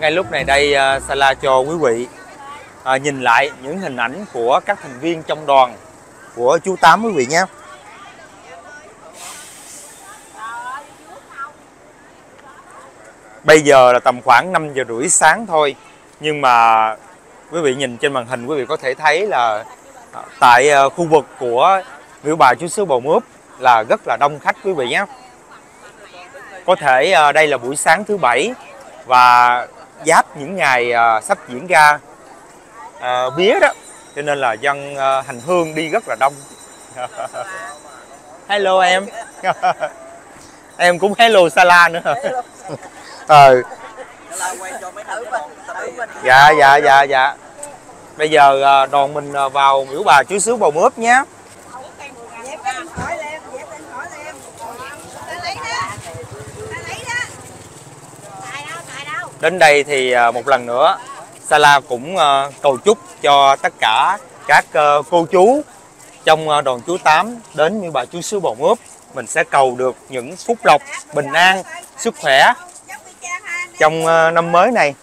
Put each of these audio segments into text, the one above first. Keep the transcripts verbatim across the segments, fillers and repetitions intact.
Ngay lúc này đây SaLa cho quý vị à, nhìn lại những hình ảnh của các thành viên trong đoàn của chú Tám quý vị nhé. Bây giờ là tầm khoảng năm giờ rưỡi sáng thôi, nhưng mà quý vị nhìn trên màn hình quý vị có thể thấy là tại khu vực của miếu Bà Chúa Xứ Bầu Mướp là rất là đông khách quý vị nhé. Có thể đây là buổi sáng thứ bảy và giáp những ngày sắp diễn ra à, vía đó, cho nên là dân hành hương đi rất là đông. Hello em. Em cũng hello SaLa nữa. Ờ. Dạ dạ dạ dạ. Bây giờ đoàn mình vào miếu Bà Chúa Xứ Bầu Mướp nhé. Đến đây thì một lần nữa SaLa cũng cầu chúc cho tất cả các cô chú trong đoàn chú Tám đến miếu Bà Chúa Xứ Bầu Mướp, mình sẽ cầu được những phúc lộc, bình an, sức khỏe trong năm mới này.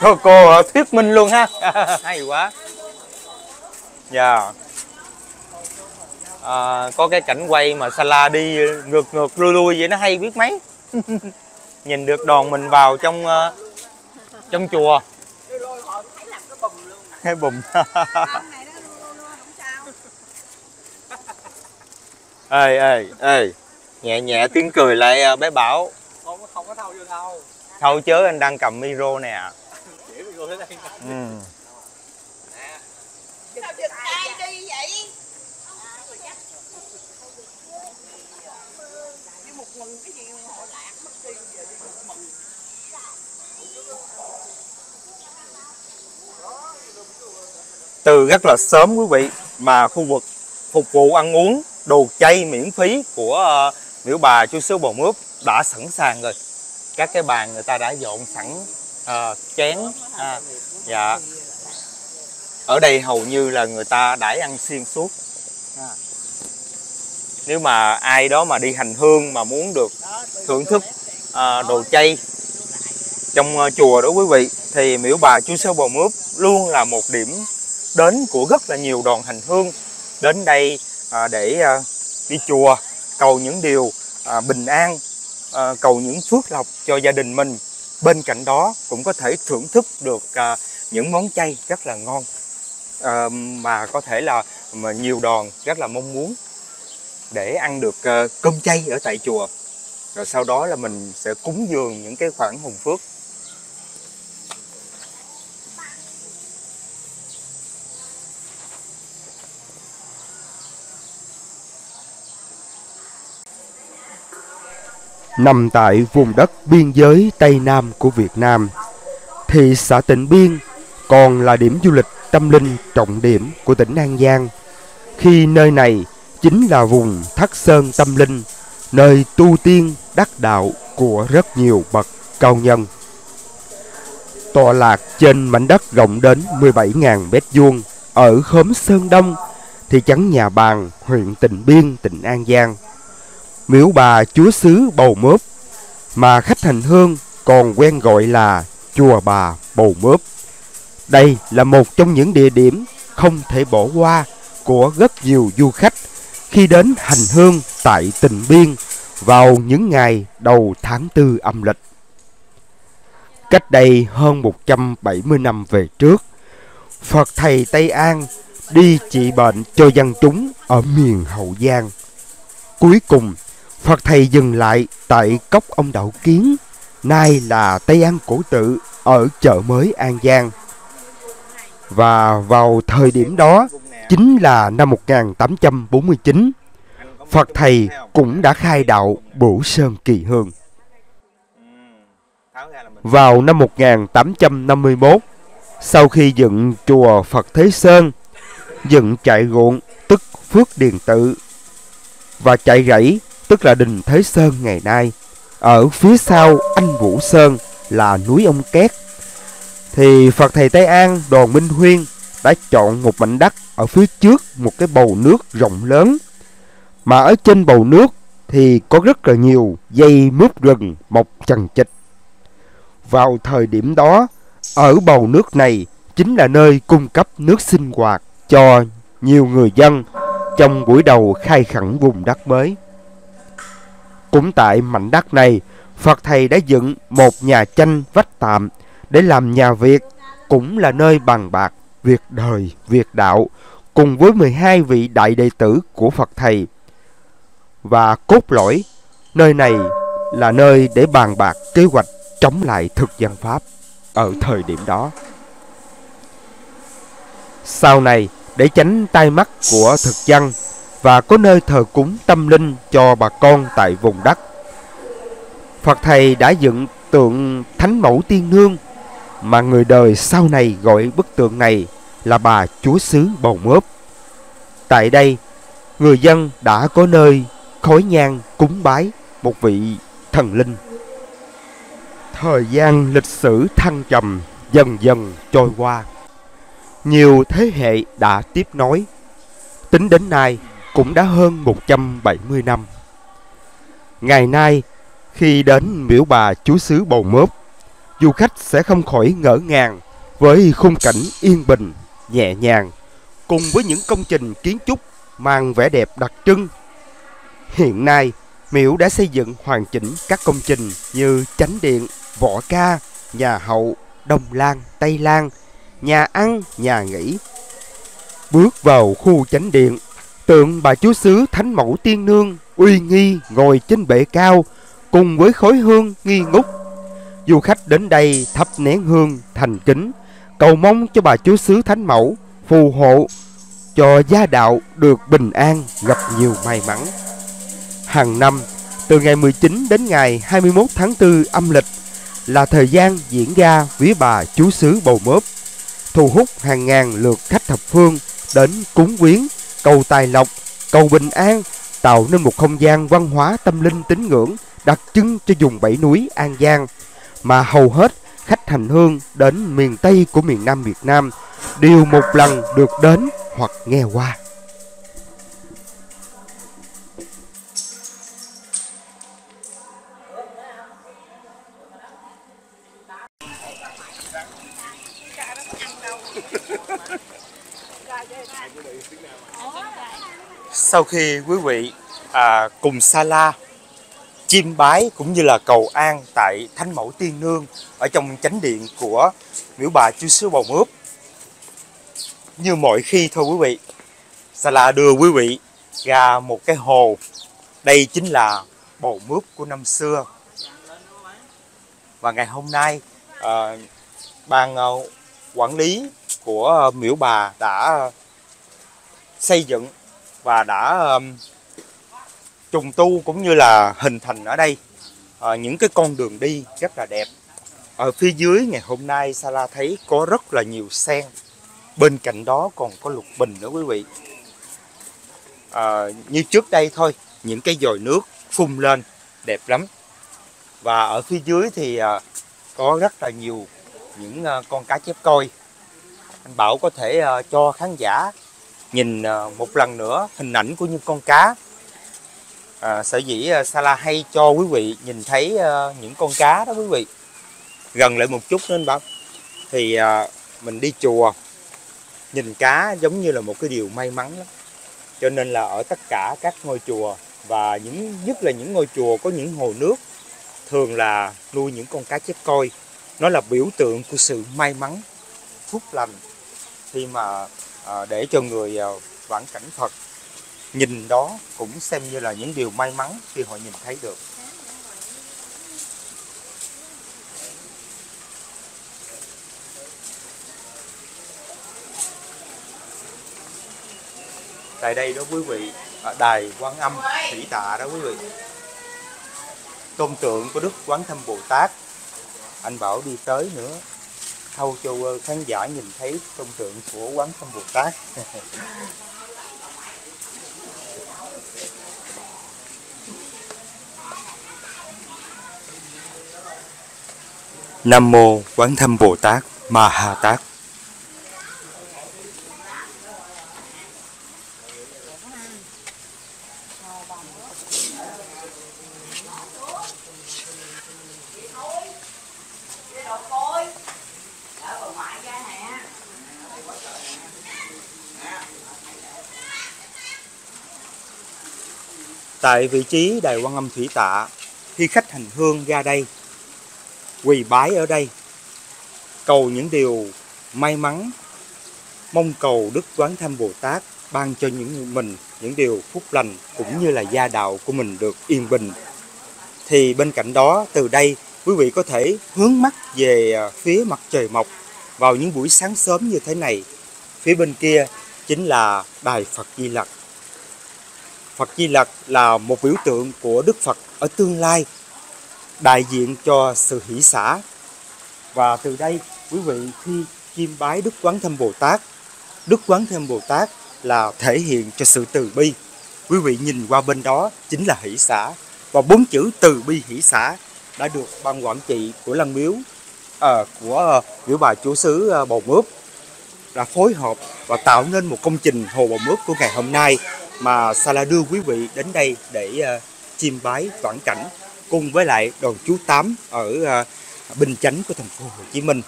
Thôi cô thuyết minh luôn ha. Hay quá. Dạ yeah. À, có cái cảnh quay mà SaLa đi ngược ngược lui lui vậy nó hay biết mấy. Nhìn được đoàn mình vào trong uh, trong chùa. Cái bùm. Ê ê ê, nhẹ nhẹ tiếng cười lại bé Bảo. Không, không có thâu vô thâu. Thâu chớ, anh đang cầm micro nè. Ừ. Từ rất là sớm quý vị mà khu vực phục vụ ăn uống đồ chay miễn phí của uh, miếu Bà Chúa Xứ Bầu Mướp đã sẵn sàng rồi. Các cái bàn người ta đã dọn sẵn uh, chén à, dạ. Ở đây hầu như là người ta đãi ăn xuyên suốt. Nếu mà ai đó mà đi hành hương mà muốn được thưởng thức uh, đồ chay trong uh, chùa đó quý vị, thì miếu Bà Chúa Xứ Bầu Mướp luôn là một điểm đến của rất là nhiều đoàn hành hương đến đây à, để à, đi chùa cầu những điều à, bình an, à, cầu những phước lộc cho gia đình mình. Bên cạnh đó cũng có thể thưởng thức được à, những món chay rất là ngon à, mà có thể là mà nhiều đoàn rất là mong muốn để ăn được à, cơm chay ở tại chùa, rồi sau đó là mình sẽ cúng dường những cái khoản hồng phước. Nằm tại vùng đất biên giới Tây Nam của Việt Nam, thị xã Tịnh Biên còn là điểm du lịch tâm linh trọng điểm của tỉnh An Giang, khi nơi này chính là vùng thác sơn tâm linh, nơi tu tiên đắc đạo của rất nhiều bậc cao nhân. Tọa lạc trên mảnh đất rộng đến mười bảy nghìn mét vuông ở khóm Sơn Đông, thị trấn Nhà Bàn, huyện Tịnh Biên, tỉnh An Giang. Miếu Bà Chúa Xứ Bầu Mướp mà khách hành hương còn quen gọi là chùa Bà Bầu Mướp. Đây là một trong những địa điểm không thể bỏ qua của rất nhiều du khách khi đến hành hương tại Tịnh Biên vào những ngày đầu tháng tư âm lịch. Cách đây hơn một trăm bảy mươi năm về trước, Phật Thầy Tây An đi trị bệnh cho dân chúng ở miền Hậu Giang. Cuối cùng, Phật Thầy dừng lại tại cốc ông Đậu Kiến, nay là Tây An Cổ Tự ở chợ mới An Giang. Và vào thời điểm đó, chính là năm một nghìn tám trăm bốn mươi chín, Phật Thầy cũng đã khai đạo Bửu Sơn Kỳ Hương. Vào năm một nghìn tám trăm năm mươi mốt, sau khi dựng chùa Phật Thế Sơn, dựng trại ruộng tức Phước Điền Tự và trại rẫy tức là đình Thế Sơn ngày nay, ở phía sau Anh Vũ Sơn là núi Ông Két, thì Phật Thầy Tây An Đoàn Minh Huyên đã chọn một mảnh đất ở phía trước một cái bầu nước rộng lớn, mà ở trên bầu nước thì có rất là nhiều dây mướp rừng mọc chằng chịt. Vào thời điểm đó, ở bầu nước này chính là nơi cung cấp nước sinh hoạt cho nhiều người dân trong buổi đầu khai khẩn vùng đất mới. Cũng tại mảnh đất này, Phật Thầy đã dựng một nhà tranh vách tạm để làm nhà việc, cũng là nơi bàn bạc việc đời, việc đạo, cùng với mười hai vị đại đệ tử của Phật Thầy. Và cốt lõi, nơi này là nơi để bàn bạc kế hoạch chống lại thực dân Pháp ở thời điểm đó. Sau này, để tránh tai mắt của thực dân và có nơi thờ cúng tâm linh cho bà con tại vùng đất, Phật Thầy đã dựng tượng Thánh Mẫu Tiên Nương, mà người đời sau này gọi bức tượng này là Bà Chúa Xứ Bầu Mớp. Tại đây, người dân đã có nơi khói nhang cúng bái một vị thần linh. Thời gian lịch sử thăng trầm dần dần trôi qua, nhiều thế hệ đã tiếp nối. Tính đến nay cũng đã hơn một trăm bảy mươi năm. Ngày nay, khi đến miễu Bà Chúa Xứ Bầu Mớp, du khách sẽ không khỏi ngỡ ngàng với khung cảnh yên bình, nhẹ nhàng, cùng với những công trình kiến trúc mang vẻ đẹp đặc trưng. Hiện nay, miễu đã xây dựng hoàn chỉnh các công trình như chánh điện, võ ca, nhà hậu, đông lan, tây lan, nhà ăn, nhà nghỉ. Bước vào khu chánh điện, tượng Bà Chúa Xứ Thánh Mẫu Tiên Nương uy nghi ngồi trên bệ cao, cùng với khói hương nghi ngút. Du khách đến đây thắp nén hương thành kính, cầu mong cho Bà Chúa Xứ Thánh Mẫu phù hộ cho gia đạo được bình an, gặp nhiều may mắn. Hàng năm, từ ngày mười chín đến ngày hai mươi mốt tháng tư âm lịch là thời gian diễn ra vía Bà Chúa Xứ Bầu Mớp, thu hút hàng ngàn lượt khách thập phương đến cúng viếng, cầu tài lộc, cầu bình an, tạo nên một không gian văn hóa tâm linh tín ngưỡng đặc trưng cho vùng Bảy Núi An Giang, mà hầu hết khách hành hương đến miền Tây của miền Nam Việt Nam đều một lần được đến hoặc nghe qua. Sau khi quý vị à, cùng SaLa chiêm bái cũng như là cầu an tại Thánh Mẫu Tiên Nương ở trong chánh điện của miễu Bà Chúa Xứ Bầu Mớp, như mọi khi thôi quý vị, SaLa đưa quý vị ra một cái hồ. Đây chính là Bầu Mớp của năm xưa. Và ngày hôm nay à, ban quản lý của miễu bà đã xây dựng và đã um, trùng tu cũng như là hình thành ở đây à, những cái con đường đi rất là đẹp. Ở phía dưới ngày hôm nay SaLa thấy có rất là nhiều sen, bên cạnh đó còn có lục bình nữa quý vị. À, như trước đây thôi, những cái dồi nước phun lên đẹp lắm. Và ở phía dưới thì à, có rất là nhiều những à, con cá chép coi. Anh Bảo có thể à, cho khán giả nhìn một lần nữa hình ảnh của những con cá. À, sở dĩ SaLa hay cho quý vị nhìn thấy uh, những con cá đó quý vị. Gần lại một chút nữa anh Bảo. Thì uh, mình đi chùa, nhìn cá giống như là một cái điều may mắn lắm. Cho nên là ở tất cả các ngôi chùa, và những nhất là những ngôi chùa có những hồ nước, thường là nuôi những con cá chép coi. Nó là biểu tượng của sự may mắn, phúc lành. Khi mà À, để cho người à, vãng cảnh Phật, nhìn đó cũng xem như là những điều may mắn khi họ nhìn thấy được. Tại đây đó quý vị, à, đài Quán Âm Thủy Tạ đó quý vị, tôn tượng của Đức Quán Thâm Bồ Tát. Anh Bảo đi tới nữa thâu cho khán giả nhìn thấy tôn tượng của Quán Âm Bồ Tát. Nam mô Quán Thâm Bồ Tát Ma Ha Tát. Tại vị trí đài Quan Âm Thủy Tạ, khi khách hành hương ra đây, quỳ bái ở đây, cầu những điều may mắn, mong cầu Đức Quán Tham Bồ Tát ban cho những mình những điều phúc lành cũng như là gia đạo của mình được yên bình. Thì bên cạnh đó, từ đây quý vị có thể hướng mắt về phía mặt trời mọc vào những buổi sáng sớm như thế này. Phía bên kia chính là đài Phật Di Lặc. Phật Di Lặc là một biểu tượng của Đức Phật ở tương lai, đại diện cho sự hỷ xả. Và từ đây, quý vị khi chiêm bái Đức Quán Thâm Bồ Tát, Đức Quán Thâm Bồ Tát là thể hiện cho sự từ bi. Quý vị nhìn qua bên đó chính là hỷ xả. Và bốn chữ từ bi hỷ xả đã được ban quản trị của Lăng Miếu, à, của Miếu Bà Chúa Xứ Bầu Mướp đã phối hợp và tạo nên một công trình Hồ Bầu Mướp của ngày hôm nay, mà Sala đưa quý vị đến đây để uh, chiêm bái toàn cảnh cùng với lại đoàn chú Tám ở uh, Bình Chánh của thành phố Hồ Chí Minh.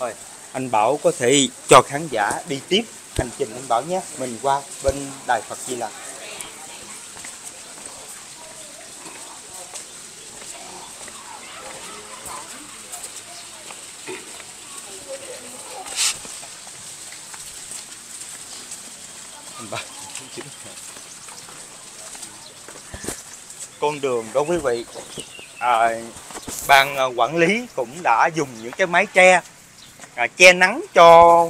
Rồi, anh Bảo có thể cho khán giả đi tiếp hành trình anh Bảo nhé. Mình qua bên đài Phật Di Lặc. Con đường đó quý vị, à, ban quản lý cũng đã dùng những cái mái tre à, che nắng cho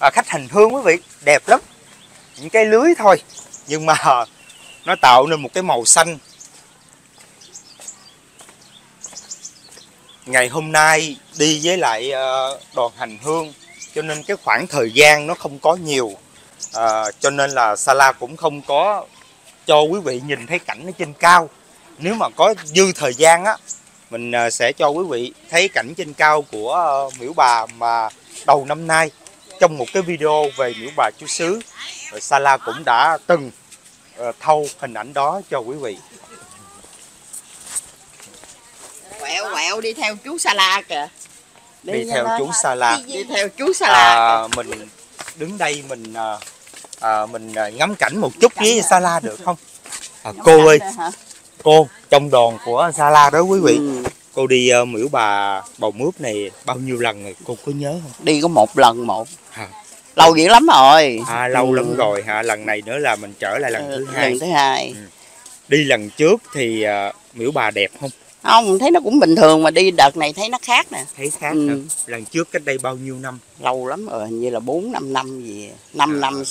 à, khách hành hương quý vị, đẹp lắm. Những cái lưới thôi nhưng mà nó tạo nên một cái màu xanh. Ngày hôm nay đi với lại à, đoàn hành hương cho nên cái khoảng thời gian nó không có nhiều. À, cho nên là Sala cũng không có cho quý vị nhìn thấy cảnh ở trên cao. Nếu mà có dư thời gian á, mình sẽ cho quý vị thấy cảnh trên cao của uh, Miễu Bà mà đầu năm nay trong một cái video về Miễu Bà Chúa Xứ. Rồi Sala cũng đã từng uh, thâu hình ảnh đó cho quý vị. Quẹo quẹo đi theo chú Sala kìa. Đi, đi theo chú Sala. Đi theo chú Sala. À, mình đứng đây mình à, mình ngắm cảnh một chút cảnh với Sala được không? À, cô ơi, cô trong đoàn của Sala đó quý vị, ừ. Cô đi uh, Miễu Bà Bầu Mướp này bao nhiêu lần rồi, cô có nhớ không? Đi có một lần một. À, lâu dữ lắm rồi. À, lâu ừ. lắm rồi hả? Lần này nữa là mình trở lại lần thứ lần hai. Lần thứ hai. Ừ. Đi lần trước thì uh, Miễu Bà đẹp không? Không, thấy nó cũng bình thường mà đi đợt này thấy nó khác nè. Thấy khác nè. Ừ. Lần trước cách đây bao nhiêu năm? Lâu lắm rồi, hình như là bốn năm năm gì. năm à, năm.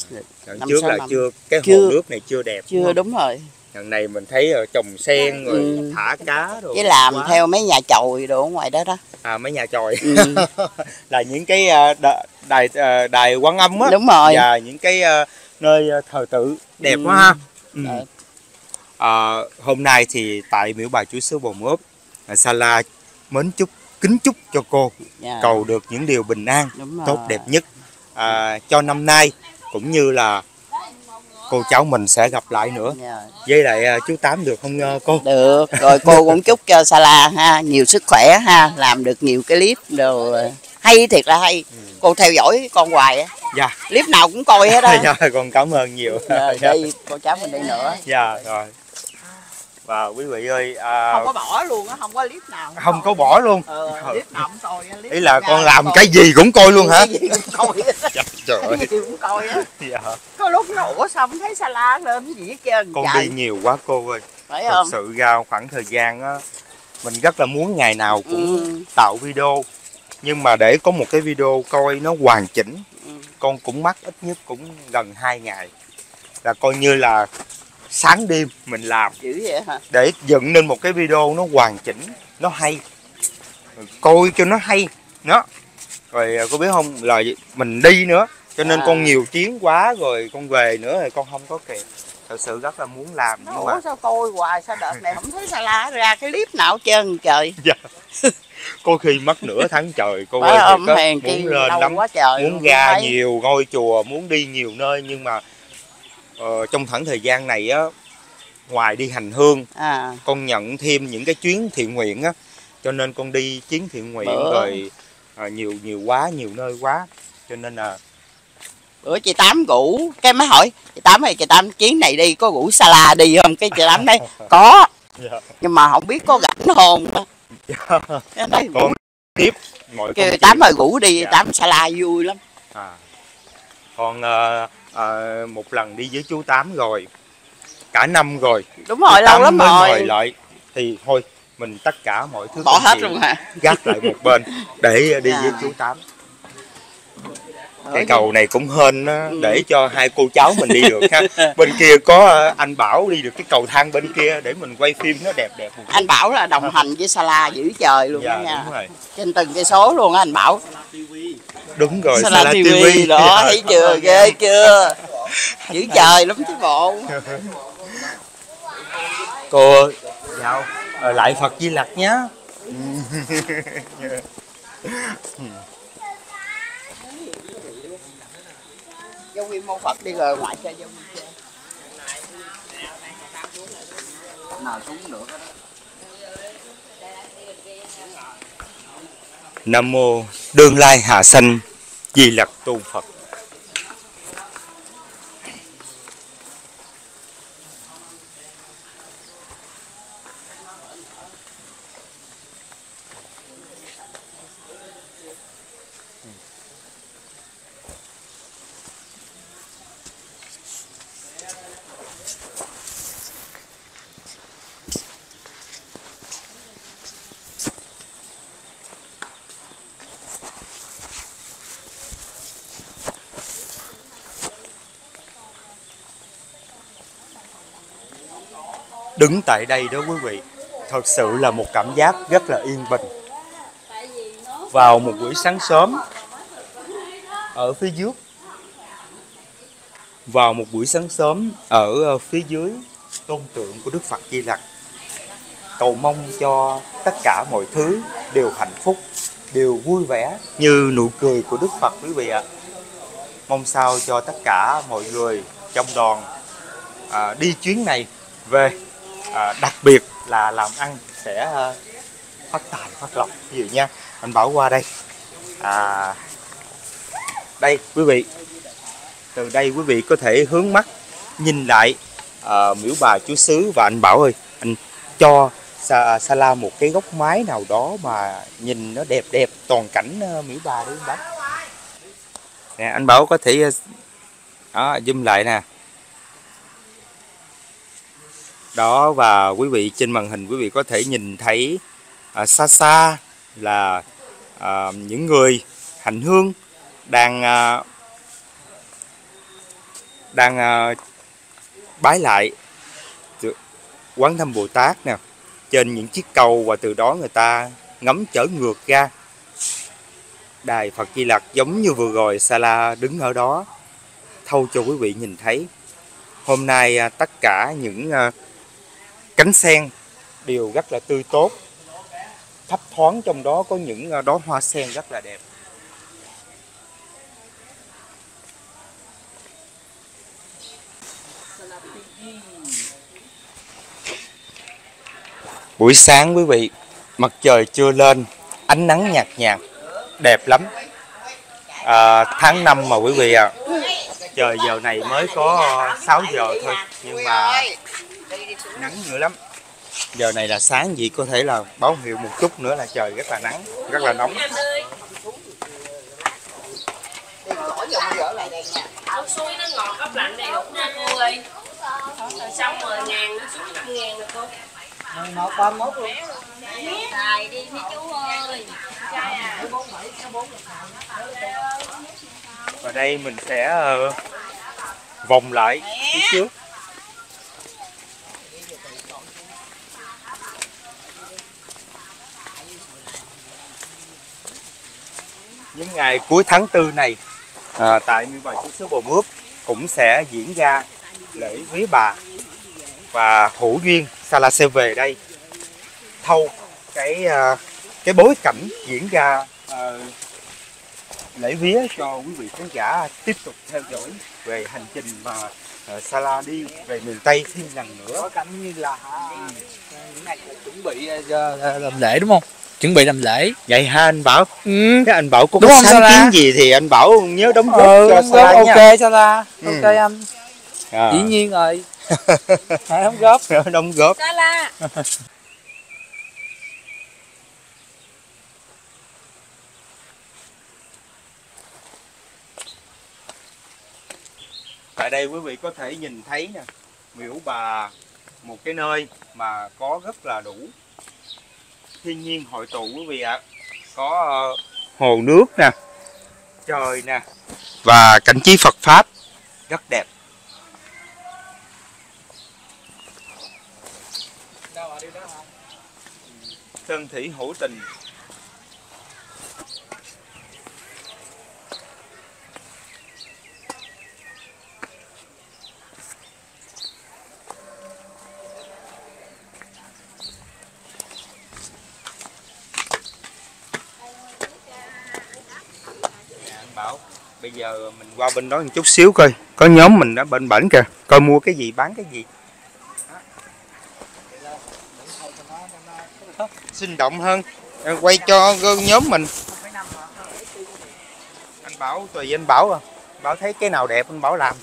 Lần trước là năm. Chưa, cái chưa, hồ nước này chưa đẹp. Chưa đúng, đúng rồi. Lần này mình thấy trồng sen rồi ừ. thả cá rồi. Chứ làm quá. Theo mấy nhà chòi đồ ở ngoài đó đó. À, mấy nhà chòi. Ừ. Là những cái đài đài Quan Âm á. Đúng rồi. Và những cái nơi thờ tự đẹp ừ. quá ha. Ừ. Đợi. À, hôm nay thì tại Miễu Bà Chúa Xứ Bầu Mướp, Sala mến chúc, kính chúc cho cô yeah. cầu được những điều bình an, tốt đẹp nhất à, cho năm nay, cũng như là cô cháu mình sẽ gặp lại nữa yeah. với lại chú Tám được không cô? Được, rồi cô cũng chúc cho Sala ha, nhiều sức khỏe ha, làm được nhiều cái clip đồ hay thiệt là hay, ừ. cô theo dõi con hoài á. Dạ. Clip nào cũng coi hết á. Dạ, con cảm ơn nhiều. Dạ, đi, cô cháu mình đi nữa. Dạ, rồi. Và quý vị ơi, à... không có bỏ luôn á, không có clip nào không, không có bỏ luôn. Ừ, clip nào cũng coi. Ý là con làm coi. Cái gì cũng coi luôn hả? Cái gì cũng coi. Dạ, trời ơi. Cái gì cũng coi á. Dạ. Có lúc nổ xong thấy Sala lên cái gì hết trơn. Con dạ. đi nhiều quá cô ơi. Phải Thật không? Sự ra khoảng thời gian á, mình rất là muốn ngày nào cũng ừ. tạo video. Nhưng mà để có một cái video coi nó hoàn chỉnh, con cũng mất ít nhất cũng gần hai ngày. Là coi như là sáng đêm mình làm vậy hả? Để dựng nên một cái video nó hoàn chỉnh, nó hay. Rồi coi cho nó hay. Đó. Rồi cô biết không, là mình đi nữa. Cho nên à. Con nhiều chuyến quá rồi con về nữa rồi con không có kịp. Thật sự rất là muốn làm. Nó mà... sao coi hoài sao đợt này không thấy Sala ra cái clip nào hết trơn trời. Dạ. Có khi mất nửa tháng trời cô ơi, ông muốn lên lắm, quá trời, muốn ra nhiều ngôi chùa, muốn đi nhiều nơi nhưng mà ờ, trong khoảng thời gian này á, ngoài đi hành hương à, con nhận thêm những cái chuyến thiện nguyện á, cho nên con đi chuyến thiện nguyện bữa. Rồi à, nhiều nhiều quá, nhiều nơi quá, cho nên là bữa chị Tám rủ, cái mới hỏi chị Tám ơi, chị Tám chuyến này đi có rủ Sala đi không, cái chị Tám đấy có dạ. Nhưng mà không biết có rảnh hồn dạ. Con tiếp mọi kêu Tám ơi rủ đi dạ. Tám Sala vui lắm à. Còn à, à, một lần đi với chú Tám rồi cả năm rồi, đúng rồi, lâu lắm rồi lại thì thôi mình tất cả mọi thứ bỏ hết luôn hả, gác lại một bên để đi dạ. Với chú Tám. Cái cầu này cũng hên để cho hai cô cháu mình đi được ha. Bên kia có anh Bảo đi được cái cầu thang bên kia để mình quay phim nó đẹp đẹp. Anh Bảo là đồng hành với Sala dữ trời luôn dạ, nha. Đúng rồi. Trên từng cây số luôn á anh Bảo. Đúng rồi, SaLa, SaLa ti vi đó, thấy chưa, ghê chưa. Dữ trời lắm chứ bộ. Cô dạo lại Phật Di Lặc nhá. Giáo viên mô Phật đi rồi ngoại cho giáo viên chơi. Nào xuống được đó. Nam mô Đương Lai Hà Sanh Di Lặc Tôn Phật. Đứng tại đây đó quý vị, thật sự là một cảm giác rất là yên bình. Vào một buổi sáng sớm ở phía dưới, vào một buổi sáng sớm ở phía dưới tôn tượng của Đức Phật Di Lặc, cầu mong cho tất cả mọi thứ đều hạnh phúc, đều vui vẻ như nụ cười của Đức Phật quý vị ạ. Mong sao cho tất cả mọi người trong đoàn à, đi chuyến này về. À, đặc biệt là làm ăn sẽ uh, phát tài phát lộc nhiều nha. Anh Bảo qua đây à, đây quý vị, từ đây quý vị có thể hướng mắt nhìn lại uh, miễu Bà Chúa Xứ. Và anh Bảo ơi, anh cho Sa, Sala một cái góc mái nào đó mà nhìn nó đẹp đẹp toàn cảnh uh, miễu Bà đi anh Bảo nè. Anh Bảo có thể uh, đó, zoom lại nè đó, và quý vị trên màn hình quý vị có thể nhìn thấy à, xa xa là à, những người hành hương đang à, đang à, bái lại Quán Thâm Bồ Tát nè trên những chiếc cầu, và từ đó người ta ngắm trở ngược ra đài Phật Di Lặc, giống như vừa rồi Sala đứng ở đó thâu cho quý vị nhìn thấy. Hôm nay à, tất cả những à, cánh sen đều rất là tươi tốt, thấp thoáng, trong đó có những đó hoa sen rất là đẹp. Buổi sáng quý vị, mặt trời chưa lên, ánh nắng nhạt nhạt, đẹp lắm. À, tháng năm mà quý vị ạ, à, trời giờ này mới có sáu giờ thôi, nhưng mà nắng dữ lắm. Giờ này là sáng gì có thể là báo hiệu một chút nữa là trời rất là nắng, rất là nóng. Và đây mình sẽ vòng lại phía trước. Những ngày cuối tháng tư này à, tại miếu Bà Chúa Xứ Bồ Mướp cũng sẽ diễn ra lễ vía bà, và hữu duyên SaLa sẽ về đây thâu cái cái bối cảnh diễn ra à, lễ vía cho quý vị khán giả tiếp tục theo dõi về hành trình mà SaLa đi về miền Tây thêm lần nữa. Có cảm như là những ngày chuẩn bị làm lễ đúng không? Chuẩn bị làm lễ. Vậy ha anh Bảo. Ừ. Thế anh Bảo có đúng cái sáng kiến gì thì anh Bảo nhớ đóng góp ừ, cho SaLa nha. Ok SaLa. Ừ. Ok anh. À. Dĩ nhiên rồi. Hãy đóng góp. Đóng góp. SaLa. Tại đây quý vị có thể nhìn thấy nè, miễu bà, một cái nơi mà có rất là đủ thiên nhiên hội tụ quý vị ạ. Có hồ nước nè, trời nè, và cảnh trí Phật Pháp rất đẹp. Sơn thủy hữu tình. Bây giờ mình qua bên đó một chút xíu coi. Có nhóm mình đã bên bển kìa. Coi mua cái gì bán cái gì. Sinh động hơn. Quay cho nhóm mình. Anh Bảo, tùy anh Bảo à. Bảo thấy cái nào đẹp anh Bảo làm.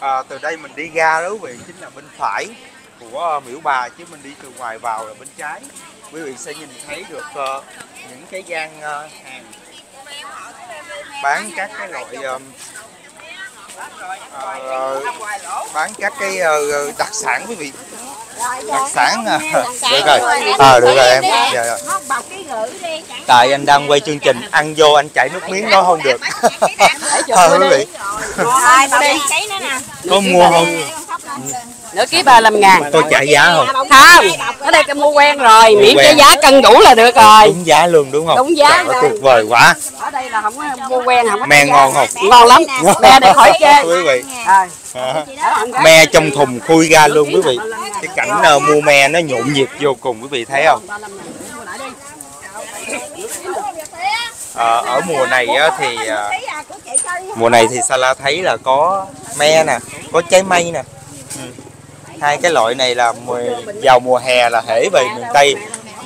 À, từ đây mình đi ra đó quý vị chính là bên phải của miễu bà. Chứ mình đi từ ngoài vào là bên trái. Quý vị sẽ nhìn thấy được uh, những cái gian uh, hàng bán các cái loại uh, uh, bán các cái uh, đặc sản quý vị. Đặc sản uh, được rồi. À, được rồi em. Dạ, rồi. Tại anh đang quay chương trình ăn vô anh chảy nước miếng nó không được. À, quý vị. Có mua không? Nữa ký ba làm ngàn. Tôi trả giá không? Không, ở đây tôi mua quen rồi, miễn cái giá cân đủ là được rồi. Đúng giá luôn đúng không? Đúng giá. Đó, tuyệt vời quá. Ở đây là không có mua quen không. Me ngon không? Ngon lắm. Me để khỏi chê. Quý vị. À. Me trong thùng khui ra luôn quý vị. Cái cảnh mua me nó nhộn nhịp vô cùng quý vị thấy không? À, ở mùa này thì mùa này thì SaLa thấy là có me nè, có trái mây nè. Hai cái loại này là vào mùa hè là hễ về miền Tây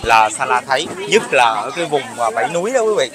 là SaLa thấy, nhất là ở cái vùng Bảy Núi đó quý vị.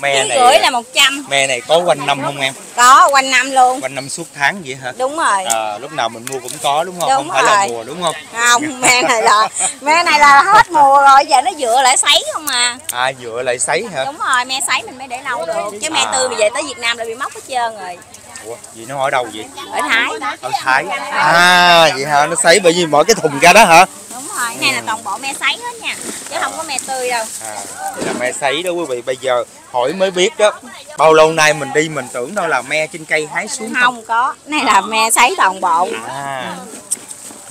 Me này là một trăm. Me này có quanh năm không em? Có, quanh năm luôn. Quanh năm suốt tháng vậy hả? Đúng rồi. À, lúc nào mình mua cũng có đúng không? Đúng không rồi. Phải là mùa đúng không? Không, me này là me này là hết mùa rồi, giờ nó dựa lại sấy không à. À, dựa lại sấy hả? Đúng rồi, me sấy mình mới để lâu được. Chứ me à. Tươi mà về tới Việt Nam là bị móc hết trơn rồi. Ủa, vậy nó ở đâu vậy? Ở Thái. Ở Thái. À, vậy hả? Nó sấy bởi vì mở cái thùng ra đó hả? Đúng rồi, này ừ. Là toàn bộ me sấy hết nha. Chứ à. Không có me tươi đâu. À, là me sấy đó quý vị. Bây giờ hỏi mới biết đó. Bao lâu nay mình đi mình tưởng đâu là me trên cây hái xuống. Không, không có. Này là me sấy toàn bộ. À.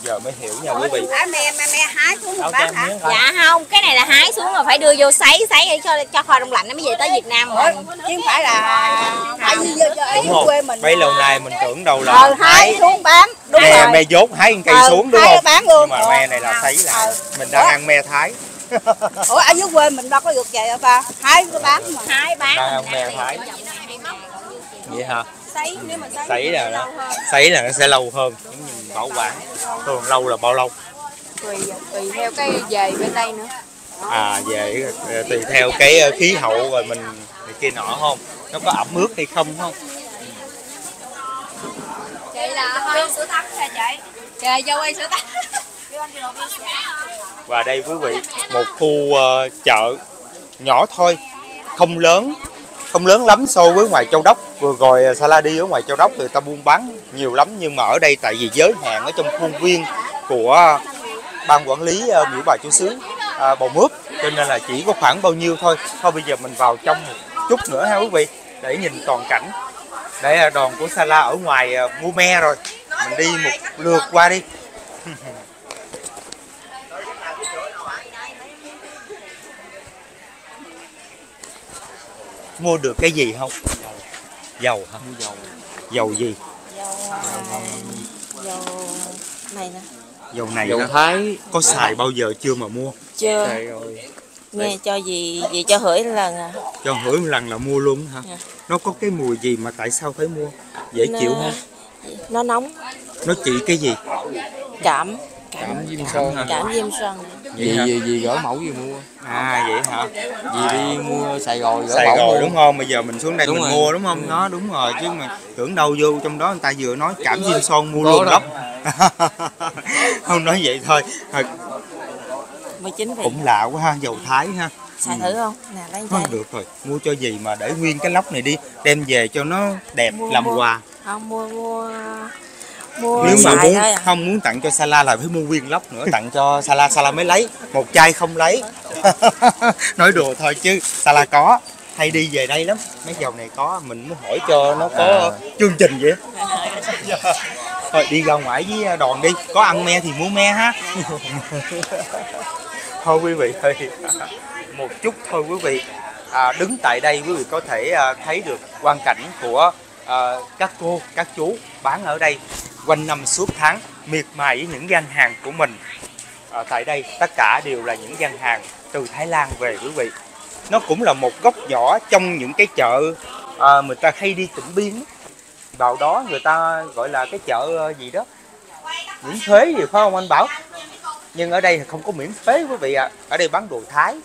Giờ mới hiểu nha quý vị. Me me hái xuống rồi bác hả? Dạ không, cái này là hái xuống rồi phải đưa vô sấy, sấy cho cho kho đông lạnh nó mới về tới Việt Nam rồi. Chứ không phải là đúng không? Mấy lâu nay mình tưởng đâu là ừ, hái xuống bán. Đúng me, rồi. Me dốt hái cây ừ, xuống đúng không? Bán luôn. Nhưng mà me này là sấy lại. Mình đang ăn me Thái. Ủa ở dưới quê mình đâu có được vậy hả ba? Hái có bán mà. Hái bán. Đang ăn me Thái. Vậy hả? Sấy nếu mà sấy là nó sấy là nó sẽ lâu hơn. Bảo quản thường lâu là bao lâu? Tùy tùy theo cái về bên đây nữa. À về tùy theo cái khí hậu rồi mình này kia nọ không? Nó có ẩm ướt hay không không? Chị là hơi sữa tắm nè chị. Chị vô quay sữa tắm. Và đây quý vị, một khu uh, chợ nhỏ thôi, không lớn. Không lớn lắm so với ngoài Châu Đốc. Vừa rồi SaLa đi ở ngoài Châu Đốc thì ta buôn bán nhiều lắm. Nhưng mà ở đây tại vì giới hạn ở trong khuôn viên của ban quản lý miễu bà Chúa Xứ à, Bầu Mướp, cho nên là chỉ có khoảng bao nhiêu thôi. Thôi bây giờ mình vào trong một chút nữa ha quý vị, để nhìn toàn cảnh. Đây là đoàn của SaLa ở ngoài mua me rồi. Mình đi một lượt qua đi. Mua được cái gì không? Dầu. Dầu hả? Dầu. Dầu gì? Dầu, dầu này nè. Dầu này dầu Thái. Có xài bao giờ chưa mà mua? Chưa. Trời ơi. Nghe cho gì gì cho hửi lần à? Cho hửi một lần là mua luôn hả? Dạ. Nó có cái mùi gì mà tại sao phải mua? Dễ nó... chịu ha. Nó nóng. Nó trị cái gì? Cảm. Cảm viêm sơn hả? Cảm viêm sơn. Gì gì gì gỡ mẫu gì mua. À vậy hả? Vì đi mua Sài Gòn gỡ Sài Gòn mua. Đúng không? Bây giờ mình xuống đây đúng mình rồi. Mua đúng không? Ừ. Nó đúng rồi chứ mà tưởng đâu vô trong đó người ta vừa nói cảm viêm sơn mua luôn lắm. Không nói vậy thôi. Thôi. Cũng lạ quá ha, dầu Thái ha. Xài thử không? Nè, lấy không được rồi, mua cho gì mà để nguyên cái lốc này đi, đem về cho nó đẹp mua, làm mua. Quà. Không mua mua mua nếu mà muốn à. Không muốn tặng cho Sala là phải mua nguyên lốc nữa tặng cho Sala, Sala mới lấy, một chai không lấy. Nói đùa thôi chứ Sala có hay đi về đây lắm, mấy dầu này có mình muốn hỏi cho nó có à. Chương trình vậy. Thôi đi ra ngoài với đoàn đi, có ăn me thì mua me ha. Thôi quý vị ơi, một chút thôi quý vị, à, đứng tại đây quý vị có thể à, thấy được quang cảnh của à, các cô, các chú bán ở đây quanh năm suốt tháng miệt mài với những gian hàng của mình. À, tại đây tất cả đều là những gian hàng từ Thái Lan về quý vị. Nó cũng là một góc nhỏ trong những cái chợ à, người ta hay đi Tịnh Biên. Vào đó người ta gọi là cái chợ gì đó, miễn thuế gì phải không anh Bảo? Nhưng ở đây thì không có miễn phế quý vị ạ. À. Ở đây bán đồ Thái.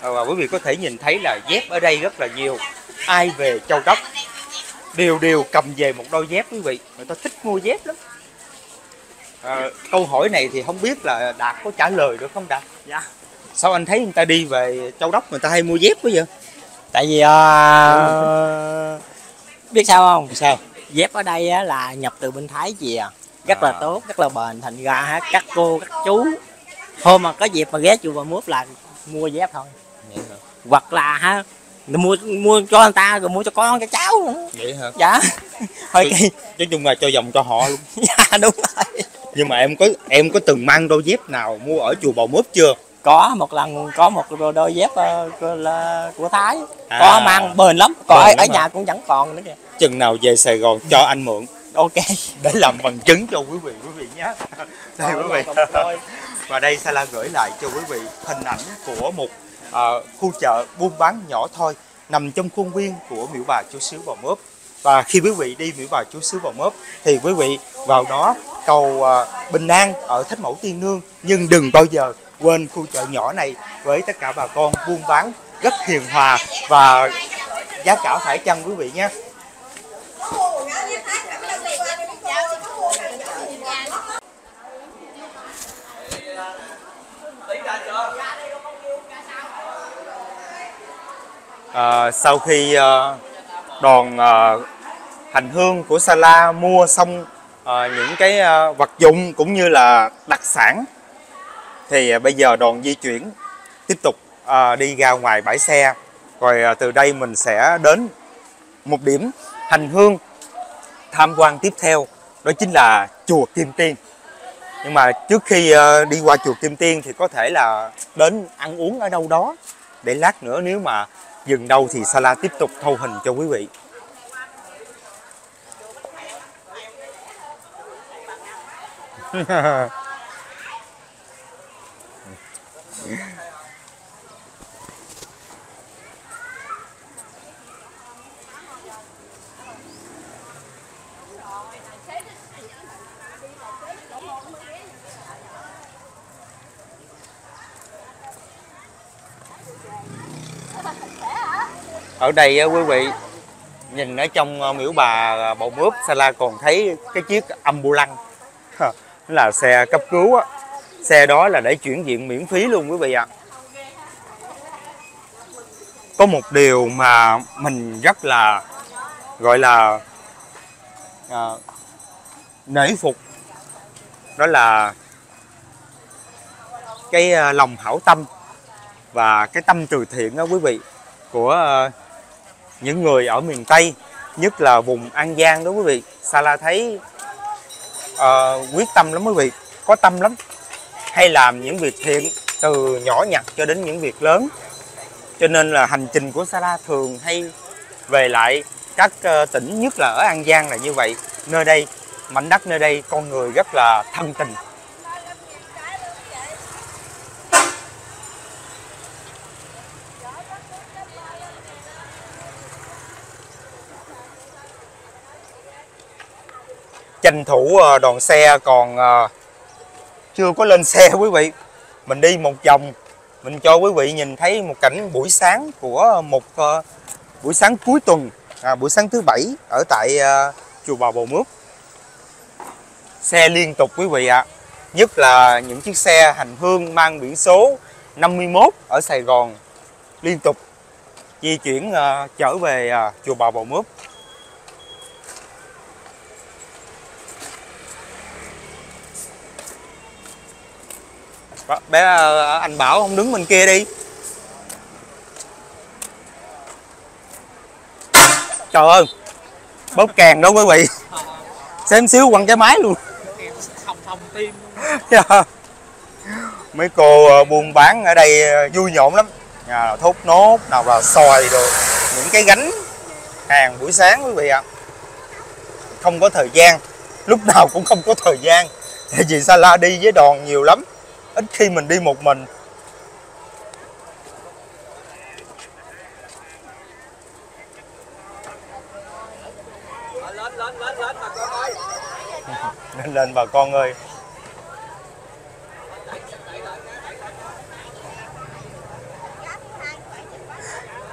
Và quý vị có thể nhìn thấy là dép ở đây rất là nhiều. Ai về Châu Đốc đều đều cầm về một đôi dép quý vị. Người ta thích mua dép lắm. À, câu hỏi này thì không biết là Đạt có trả lời được không Đạt? Dạ. Sao anh thấy người ta đi về Châu Đốc người ta hay mua dép quá vậy? Tại vì... Uh... Ừ. Biết sao không? Sao? Dép ở đây là nhập từ bên Thái gì à? Rất là tốt, rất là bền, thành ra ha, các cô, các chú hôm mà có dịp mà ghé chùa Bà Mướp là mua dép thôi. Vậy hả? Hoặc là ha, mua mua cho người ta rồi mua cho con cho cháu nữa. Vậy hả? Dạ. Thôi kỳ. Nói chung là cho dòng cho họ luôn. Dạ đúng rồi. Nhưng mà em có em có từng mang đôi dép nào mua ở chùa Bà Mướp chưa? Có một lần có một đôi dép uh, của, uh, của Thái. À, có mang bền lắm. Còn bền ở, ở nhà cũng vẫn còn nữa kìa. Chừng nào về Sài Gòn cho anh mượn. Ok, để làm bằng chứng cho quý vị quý vị nhé. Đây quý vị. Và đây Sala gửi lại cho quý vị hình ảnh của một uh, khu chợ buôn bán nhỏ thôi nằm trong khuôn viên của miễu bà Chúa Xứ Bà Mướp. Và khi quý vị đi miễu bà Chúa Xứ Bà Mướp thì quý vị vào đó cầu uh, bình an ở Thánh Mẫu Tiên Nương, nhưng đừng bao giờ quên khu chợ nhỏ này với tất cả bà con buôn bán rất hiền hòa và giá cả phải chăng quý vị nhé. À, sau khi à, đoàn à, hành hương của Sala mua xong à, những cái à, vật dụng cũng như là đặc sản thì à, bây giờ đoàn di chuyển tiếp tục à, đi ra ngoài bãi xe, rồi à, từ đây mình sẽ đến một điểm hành hương tham quan tiếp theo, đó chính là chùa Kim Tiên. Nhưng mà trước khi à, đi qua chùa Kim Tiên thì có thể là đến ăn uống ở đâu đó để lát nữa nếu mà dừng đâu thì Sala tiếp tục thâu hình cho quý vị. Ở đây quý vị nhìn ở trong miễu bà Bà Mướp, Sala còn thấy cái chiếc ambulance là xe cấp cứu á, xe đó là để chuyển viện miễn phí luôn quý vị ạ. Có một điều mà mình rất là gọi là à, nể phục, đó là cái lòng hảo tâm và cái tâm từ thiện đó quý vị, của những người ở miền Tây, nhất là vùng An Giang đó quý vị. Sala thấy uh, quyết tâm lắm quý vị, có tâm lắm, hay làm những việc thiện từ nhỏ nhặt cho đến những việc lớn. Cho nên là hành trình của Sala thường hay về lại các uh, tỉnh, nhất là ở An Giang là như vậy. Nơi đây, mảnh đất nơi đây con người rất là thân tình. tranh thủ đoàn xe còn chưa có lên xe quý vị, mình đi một vòng mình cho quý vị nhìn thấy một cảnh buổi sáng của một buổi sáng cuối tuần, à, buổi sáng thứ bảy ở tại chùa Bà Bồ Mướp. Xe liên tục quý vị ạ, à. Nhất là những chiếc xe hành hương mang biển số năm mươi mốt ở Sài Gòn liên tục di chuyển uh, trở về uh, chùa Bà Bồ Mướp. Bé uh, anh bảo không đứng bên kia đi. Trời ơi, bóp càng đó quý vị. Xem xíu quăng trái máy luôn. Không thông tim. Yeah. Mấy cô uh, buôn bán ở đây uh, vui nhộn lắm. Nào là thốt nốt, nào là xoài rồi những cái gánh hàng buổi sáng quý vị ạ. Không có thời gian, lúc nào cũng không có thời gian. Tại vì Sala đi với đoàn nhiều lắm, ít khi mình đi một mình. Lên lên lên lên bà con ơi. Lên lên bà con ơi.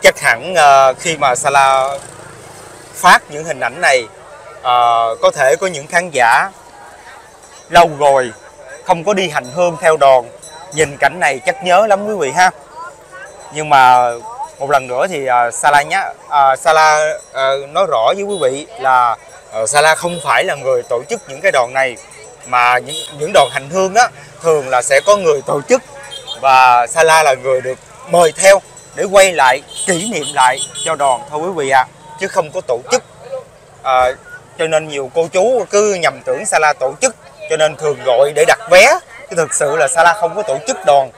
Chắc hẳn uh, khi mà Sala phát những hình ảnh này, uh, có thể có những khán giả lâu rồi không có đi hành hương theo đoàn, nhìn cảnh này chắc nhớ lắm quý vị ha. Nhưng mà một lần nữa thì uh, Sala nhá, uh, Sala uh, nói rõ với quý vị là uh, Sala không phải là người tổ chức những cái đoàn này, mà những, những đoàn hành hương á thường là sẽ có người tổ chức và Sala là người được mời theo để quay lại kỷ niệm lại cho đoàn thôi quý vị ạ, à. Chứ không có tổ chức, à, cho nên nhiều cô chú cứ nhầm tưởng Sala tổ chức cho nên thường gọi để đặt vé, chứ thực sự là Sala không có tổ chức đoàn.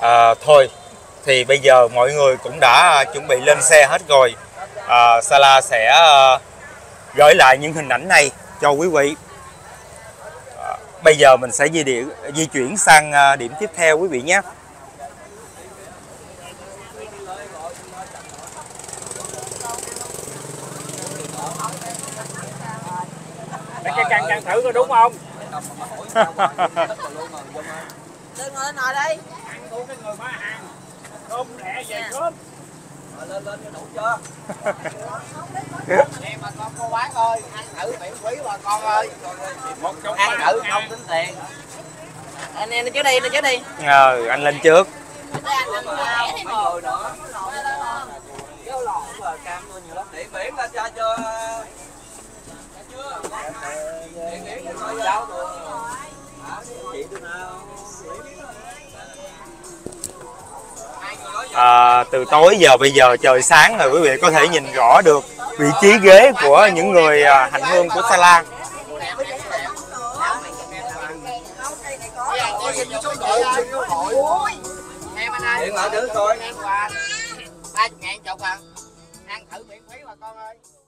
À, thôi thì bây giờ mọi người cũng đã chuẩn bị lên xe hết rồi, à, Sala sẽ gửi lại những hình ảnh này cho quý vị. À, bây giờ mình sẽ di, địa, di chuyển sang điểm tiếp theo quý vị nhé. Cái căn căn thử có đúng không? Lên ngồi lên ngồi đi. Cái người bán hàng cơm rẻ về cơm. Lên lên đủ chưa? Nè bà con cô bán ơi, ăn thử miễn phí bà con ơi. Ăn thử không tính tiền. Anh em lên trước đi, lên trước đi. Ờ, anh lên trước. À, từ tối giờ bây giờ trời sáng rồi quý vị có thể nhìn rõ được vị trí ghế của những người hành hương của Sala. Ăn thử miễn phí bà con ơi.